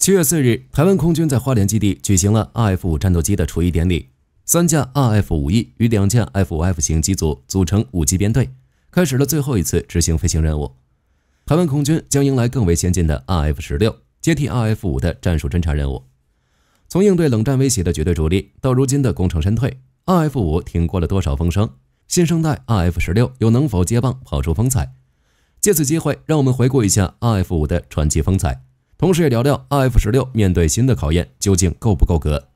7月4日，台湾空军在花莲基地举行了 RF-5 战斗机的除役典礼。3架 RF-5E 与2架 F-5F 型机组组成5机编队，开始了最后一次执行飞行任务。台湾空军将迎来更为先进的 RF-16， 接替 RF-5 的战术侦察任务。从应对冷战威胁的绝对主力，到如今的功成身退 ，RF-5 挺过了多少风声？新生代 RF-16 又能否接棒跑出风采？借此机会，让我们回顾一下 RF-5 的传奇风采，同时也聊聊 RF-16 面对新的考验究竟够不够格。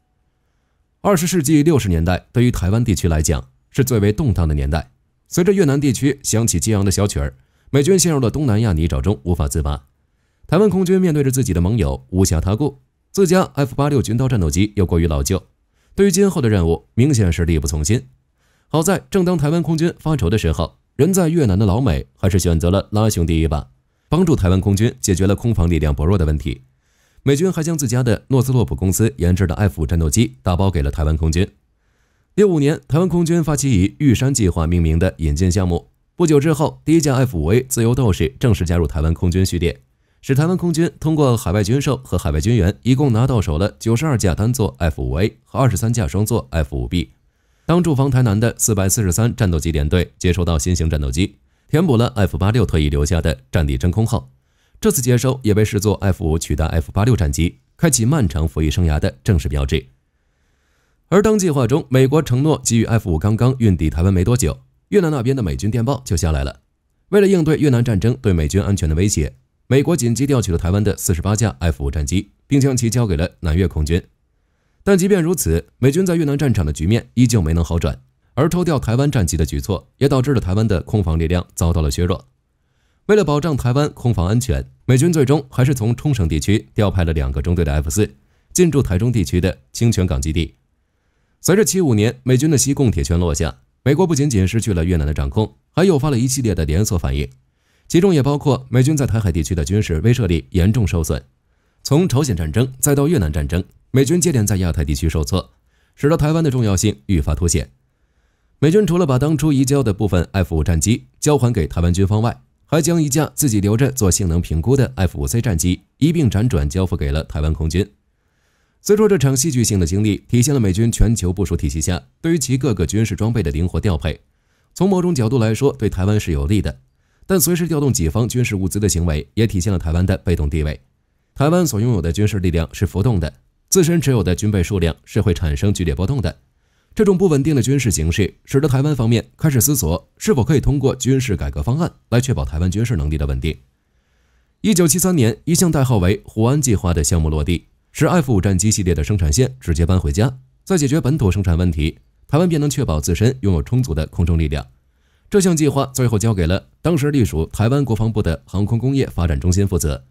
20世纪60年代对于台湾地区来讲是最为动荡的年代。随着越南地区响起激昂的小曲儿，美军陷入了东南亚泥沼中无法自拔。台湾空军面对着自己的盟友无暇他顾，自家 F-86 军刀战斗机又过于老旧，对于今后的任务明显是力不从心。好在正当台湾空军发愁的时候，人在越南的老美还是选择了拉兄弟一把，帮助台湾空军解决了空防力量薄弱的问题。美军还将自家的诺斯洛普公司研制的 F-5 战斗机打包给了台湾空军。1965年，台湾空军发起以玉山计划命名的引进项目。不久之后，第1架 F-5A 自由斗士正式加入台湾空军序列，使台湾空军通过海外军售和海外军援，一共拿到手了92架单座 F-5A 和23架双座 F-5B。当驻防台南的443战斗机联队接收到新型战斗机，填补了 F-86 退役留下的战地真空后，这次接收也被视作 F-5 取代 F-86 战机，开启漫长服役生涯的正式标志。而当计划中美国承诺给予 F-5 刚刚运抵台湾没多久，越南那边的美军电报就下来了。为了应对越南战争对美军安全的威胁，美国紧急调取了台湾的48架 F-5 战机，并将其交给了南越空军。但即便如此，美军在越南战场的局面依旧没能好转，而抽调台湾战机的举措也导致了台湾的空防力量遭到了削弱。为了保障台湾空防安全，美军最终还是从冲绳地区调派了2个中队的 F-4 进驻台中地区的清泉港基地。随着75年美军的西贡铁拳落下，美国不仅仅失去了越南的掌控，还诱发了一系列的连锁反应，其中也包括美军在台海地区的军事威慑力严重受损。从朝鲜战争再到越南战争，美军接连在亚太地区受挫，使得台湾的重要性愈发凸显。美军除了把当初移交的部分 F-5 战机交还给台湾军方外，还将1架自己留着做性能评估的 F-5C 战机一并辗转交付给了台湾空军。虽说这场戏剧性的经历体现了美军全球部署体系下对于其各个军事装备的灵活调配，从某种角度来说对台湾是有利的，但随时调动己方军事物资的行为也体现了台湾的被动地位。台湾所拥有的军事力量是浮动的，自身持有的军备数量是会产生剧烈波动的。这种不稳定的军事形势使得台湾方面开始思索是否可以通过军事改革方案来确保台湾军事能力的稳定。1973年，一项代号为“胡安计划”的项目落地，使 F-5 战机系列的生产线直接搬回家，在解决本土生产问题，台湾便能确保自身拥有充足的空中力量。这项计划最后交给了当时隶属台湾国防部的航空工业发展中心负责，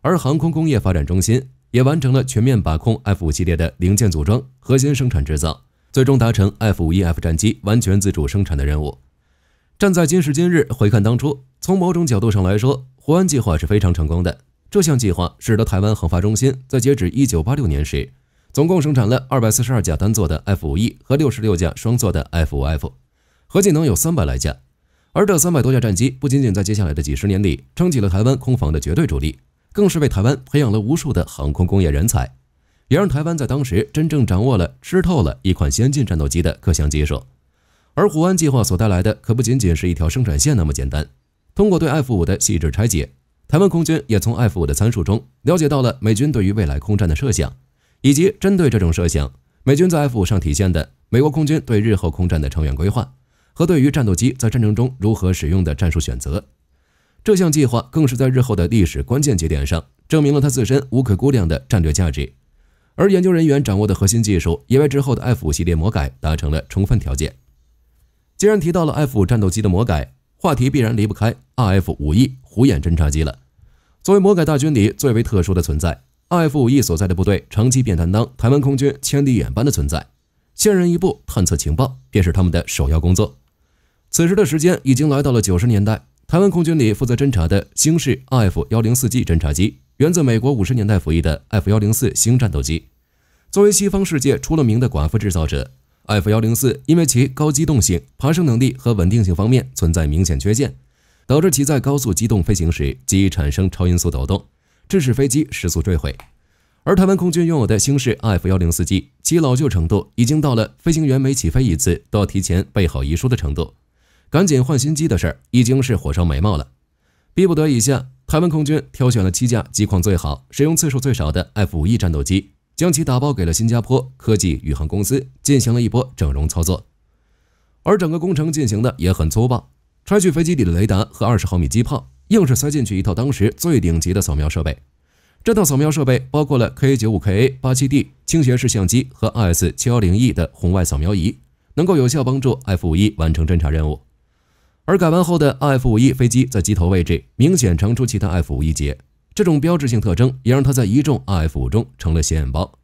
而航空工业发展中心也完成了全面把控 F-5 系列的零件组装、核心生产制造，最终达成 F-5E F 战机完全自主生产的任务。站在今时今日回看当初，从某种角度上来说，胡安计划是非常成功的。这项计划使得台湾航发中心在截止1986年时，总共生产了242架单座的 F-5E 和66架双座的 F-5F， 合计能有300来架。而这300多架战机不仅仅在接下来的几十年里撑起了台湾空防的绝对主力，更是为台湾培养了无数的航空工业人才，也让台湾在当时真正掌握了、吃透了一款先进战斗机的各项技术。而胡安计划所带来的可不仅仅是一条生产线那么简单。通过对 F-5 的细致拆解，台湾空军也从 F-5 的参数中了解到了美军对于未来空战的设想，以及针对这种设想，美军在 F-5 上体现的美国空军对日后空战的长远规划和对于战斗机在战争中如何使用的战术选择。这项计划更是在日后的历史关键节点上证明了它自身无可估量的战略价值。而研究人员掌握的核心技术也为之后的 F-5 系列魔改达成了充分条件。既然提到了 F-5 战斗机的魔改，话题必然离不开 RF-5E 虎眼侦察机了。作为魔改大军里最为特殊的存在， RF-5E 所在的部队长期便担当台湾空军千里眼般的存在，先人一步探测情报便是他们的首要工作。此时的时间已经来到了90年代，台湾空军里负责侦察的星式 RF-104G 侦察机源自美国50年代服役的 F-104 星战斗机。作为西方世界出了名的寡妇制造者， F-104 因为其高机动性、爬升能力和稳定性方面存在明显缺陷，导致其在高速机动飞行时极易产生超音速抖动，致使飞机失速坠毁。而台湾空军拥有的星式 F-104机，其老旧程度已经到了飞行员每起飞一次都要提前备好遗书的程度，赶紧换新机的事儿已经是火烧眉毛了。逼不得已下，台湾空军挑选了7架机况最好、使用次数最少的 F-5E 战斗机，将其打包给了新加坡科技宇航公司，进行了一波整容操作。而整个工程进行的也很粗暴，拆去飞机里的雷达和20毫米机炮，硬是塞进去一套当时最顶级的扫描设备。 这套扫描设备包括了 K95KA87D 倾斜式相机和 IS710E 的红外扫描仪，能够有效帮助 F-5E 完成侦察任务。而改完后的 F-5E 飞机在机头位置明显长出其他 F-5E 节，这种标志性特征也让它在一众 F-5 中成了显眼包。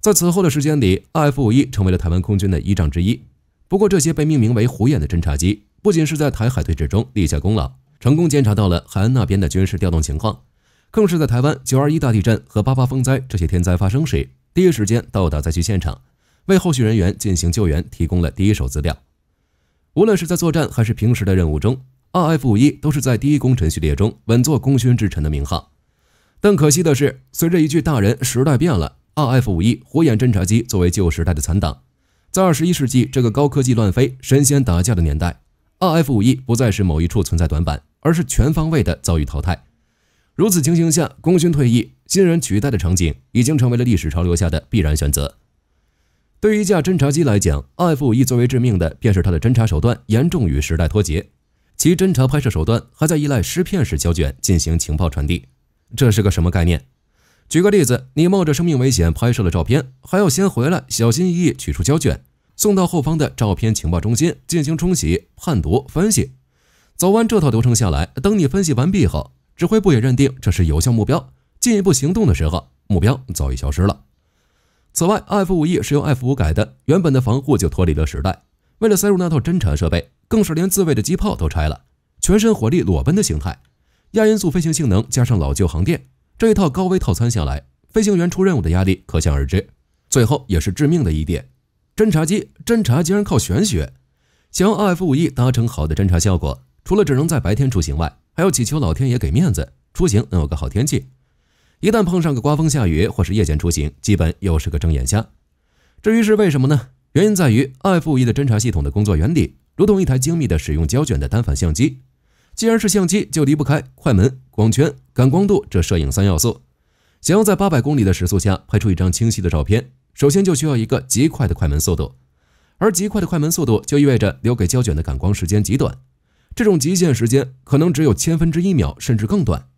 在此后的时间里 ，F-5E 成为了台湾空军的依仗之一。不过，这些被命名为“虎眼”的侦察机，不仅是在台海对峙中立下功劳，成功监察到了海岸那边的军事调动情况。 更是在台湾921大地震和88风灾这些天灾发生时，第一时间到达灾区现场，为后续人员进行救援提供了第一手资料。无论是在作战还是平时的任务中 ，RF-5E 都是在第一功臣序列中稳坐功勋之臣的名号。但可惜的是，随着一句“大人，时代变了 ”，RF-5E 虎眼侦察机作为旧时代的残党，在21世纪这个高科技乱飞、神仙打架的年代 ，RF-5E 不再是某一处存在短板，而是全方位的遭遇淘汰。 如此情形下，功勋退役、新人取代的场景已经成为了历史潮流下的必然选择。对于一架侦察机来讲 ，F-5E 最为致命的便是它的侦察手段严重与时代脱节，其侦察拍摄手段还在依赖湿片式胶卷进行情报传递。这是个什么概念？举个例子，你冒着生命危险拍摄了照片，还要先回来小心翼翼取出胶卷，送到后方的照片情报中心进行冲洗、判读、分析。走完这套流程下来，等你分析完毕后， 指挥部也认定这是有效目标，进一步行动的时候，目标早已消失了。此外 ，F-5E 是由 F-5改的，原本的防护就脱离了时代。为了塞入那套侦察设备，更是连自卫的机炮都拆了，全身火力裸奔的形态，亚音速飞行性能加上老旧航电，这一套高危套餐下来，飞行员出任务的压力可想而知。最后也是致命的一点，侦察竟然靠玄学。想要 F-5E 达成好的侦察效果，除了只能在白天出行外， 还要祈求老天爷给面子，出行能有个好天气。一旦碰上个刮风下雨或是夜间出行，基本又是个睁眼瞎。至于是为什么呢？原因在于 F-5E 的侦察系统的工作原理，如同一台精密的使用胶卷的单反相机。既然是相机，就离不开快门、光圈、感光度这摄影3要素。想要在800公里的时速下拍出一张清晰的照片，首先就需要一个极快的快门速度，而极快的快门速度就意味着留给胶卷的感光时间极短。 这种极限时间可能只有1/1000秒，甚至更短。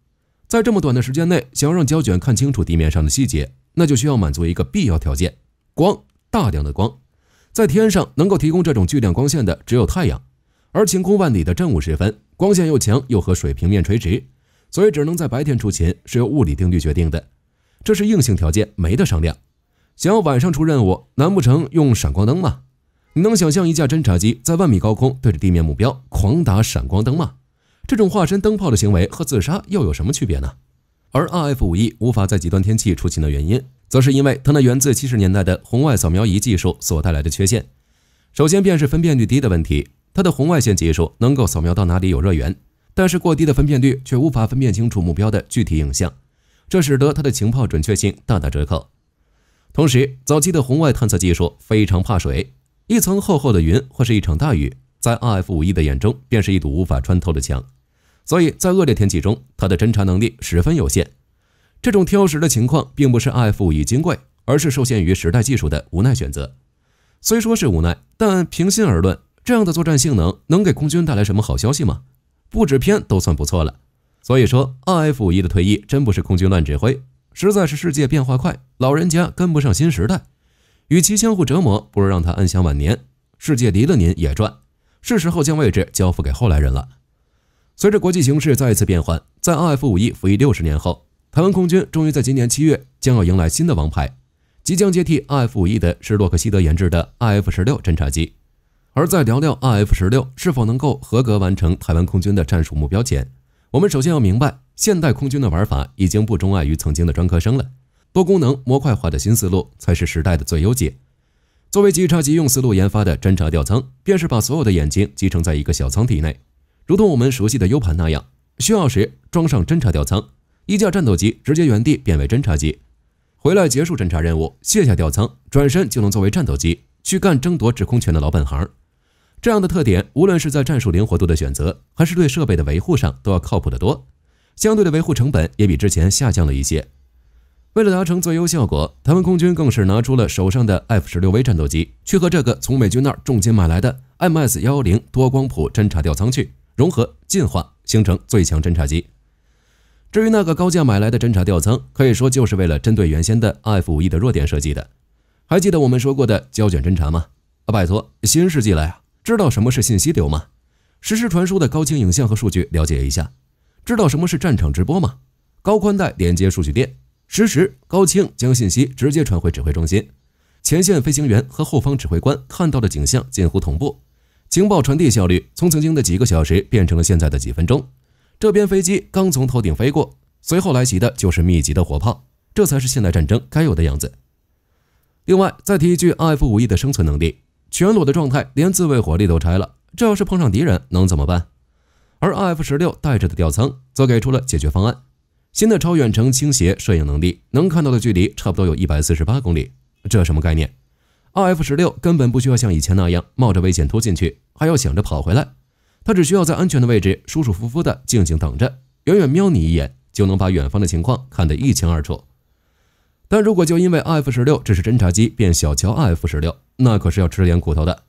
在这么短的时间内，想要让胶卷看清楚地面上的细节，那就需要满足一个必要条件：光，大量的光。在天上能够提供这种巨量光线的只有太阳，而晴空万里的正午时分，光线又强又和水平面垂直，所以只能在白天出勤，是由物理定律决定的。这是硬性条件，没得商量。想要晚上出任务，难不成用闪光灯吗？ 你能想象一架侦察机在万米高空对着地面目标狂打闪光灯吗？这种化身灯泡的行为和自杀又有什么区别呢？而 RF-5E 无法在极端天气出勤的原因，则是因为它那源自70年代的红外扫描仪技术所带来的缺陷。首先便是分辨率低的问题，它的红外线技术能够扫描到哪里有热源，但是过低的分辨率却无法分辨清楚目标的具体影像，这使得它的情报准确性大打折扣。同时，早期的红外探测技术非常怕水。 一层厚厚的云或是一场大雨，在 RF-5E 的眼中便是一堵无法穿透的墙，所以在恶劣天气中，它的侦察能力十分有限。这种挑食的情况并不是 RF-5E 金贵，而是受限于时代技术的无奈选择。虽说是无奈，但平心而论，这样的作战性能能给空军带来什么好消息吗？不止偏都算不错了。所以说 ，RF-5E 的退役真不是空军乱指挥，实在是世界变化快，老人家跟不上新时代。 与其相互折磨，不如让他安享晚年。世界离了您也转，是时候将位置交付给后来人了。随着国际形势再一次变换，在 RF-5E 服役60年后，台湾空军终于在今年7月将要迎来新的王牌，即将接替 RF-5E 的是洛克希德研制的 RF-16侦察机。而在聊聊 RF-16是否能够合格完成台湾空军的战术目标前，我们首先要明白，现代空军的玩法已经不钟爱于曾经的专科生了。 多功能模块化的新思路才是时代的最优解。作为极差急用思路研发的侦察吊舱，便是把所有的眼睛集成在一个小舱体内，如同我们熟悉的 U 盘那样，需要时装上侦察吊舱，一架战斗机直接原地变为侦察机。回来结束侦察任务，卸下吊舱，转身就能作为战斗机去干争夺制空权的老本行。这样的特点，无论是在战术灵活度的选择，还是对设备的维护上，都要靠谱得多。相对的维护成本也比之前下降了一些。为了达成最优效果，他们空军更是拿出了手上的 F-16V 战斗机，去和这个从美军那儿重金买来的 MS-110 多光谱侦察吊舱去融合进化，形成最强侦察机。 至于那个高价买来的侦察吊舱，可以说就是为了针对原先的 RF-5E 的弱点设计的。还记得我们说过的胶卷侦察吗？啊，拜托，新世纪了呀！知道什么是信息流吗？实时传输的高清影像和数据了解一下。知道什么是战场直播吗？高宽带连接数据链，实时高清将信息直接传回指挥中心，前线飞行员和后方指挥官看到的景象近乎同步，情报传递效率从曾经的几个小时变成了现在的几分钟。 这边飞机刚从头顶飞过，随后来袭的就是密集的火炮，这才是现代战争该有的样子。另外，再提一句 RF-5E 的生存能力，全裸的状态连自卫火力都拆了，这要是碰上敌人能怎么办？而 RF-16 带着的吊舱则给出了解决方案：新的超远程倾斜摄影能力，能看到的距离差不多有148公里，这什么概念 ？RF-16 根本不需要像以前那样冒着危险突进去，还要想着跑回来。 他只需要在安全的位置舒舒服服的静静等着，远远瞄你一眼就能把远方的情况看得一清二楚。但如果就因为 RF-16 只是侦察机便小瞧 RF-16， 那可是要吃点苦头的。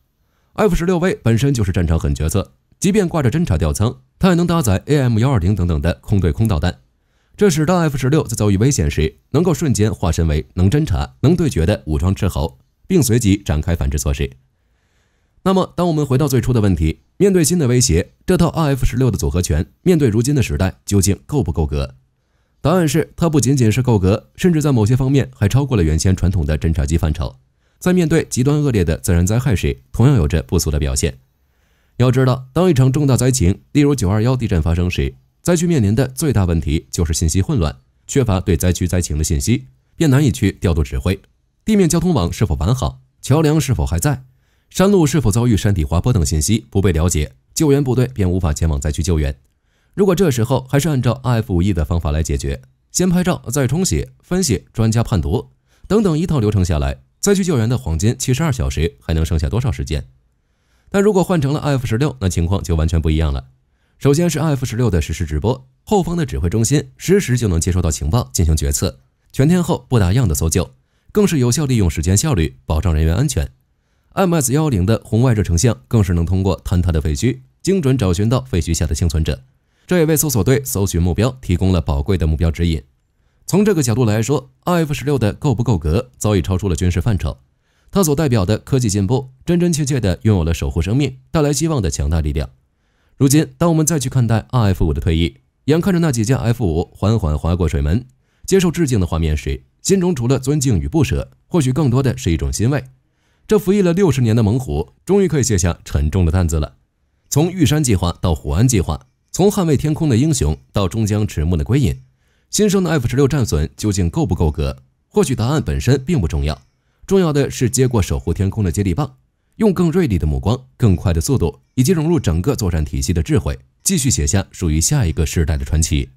F-16V 本身就是战场狠角色，即便挂着侦察吊舱，它也能搭载 AM-120 等等的空对空导弹，这使得 F-16 在遭遇危险时能够瞬间化身为能侦察、能对决的武装斥候，并随即展开反制措施。 那么，当我们回到最初的问题，面对新的威胁，这套 RF-16的组合拳面对如今的时代究竟够不够格？答案是，它不仅仅是够格，甚至在某些方面还超过了原先传统的侦察机范畴。在面对极端恶劣的自然灾害时，同样有着不俗的表现。要知道，当一场重大灾情，例如921地震发生时，灾区面临的最大问题就是信息混乱，缺乏对灾区灾情的信息，便难以去调度指挥。地面交通网是否完好，桥梁是否还在？ 山路是否遭遇山体滑坡等信息不被了解，救援部队便无法前往灾区救援。如果这时候还是按照 RF-5E 的方法来解决，先拍照，再冲洗、分析、专家判读等等一套流程下来，灾区救援的黄金72小时还能剩下多少时间？但如果换成了 RF-16， 那情况就完全不一样了。首先是 RF-16 的实时直播，后方的指挥中心实时就能接收到情报进行决策，全天候不打烊的搜救，更是有效利用时间效率，保障人员安全。 MS-110 的红外热成像更是能通过坍塌的废墟，精准找寻到废墟下的幸存者，这也为搜索队搜寻目标提供了宝贵的目标指引。从这个角度来说 ，RF-16 的够不够格早已超出了军事范畴，它所代表的科技进步，真真切切地拥有了守护生命、带来希望的强大力量。如今，当我们再去看待 RF-5的退役，眼看着那几架 F-5缓缓划过水门，接受致敬的画面时，心中除了尊敬与不舍，或许更多的是一种欣慰。 这服役了60年的猛虎，终于可以卸下沉重的担子了。从玉山计划到虎安计划，从捍卫天空的英雄到终将迟暮的归隐，新生的 F-16战损究竟够不够格？或许答案本身并不重要，重要的是接过守护天空的接力棒，用更锐利的目光、更快的速度，以及融入整个作战体系的智慧，继续写下属于下一个时代的传奇。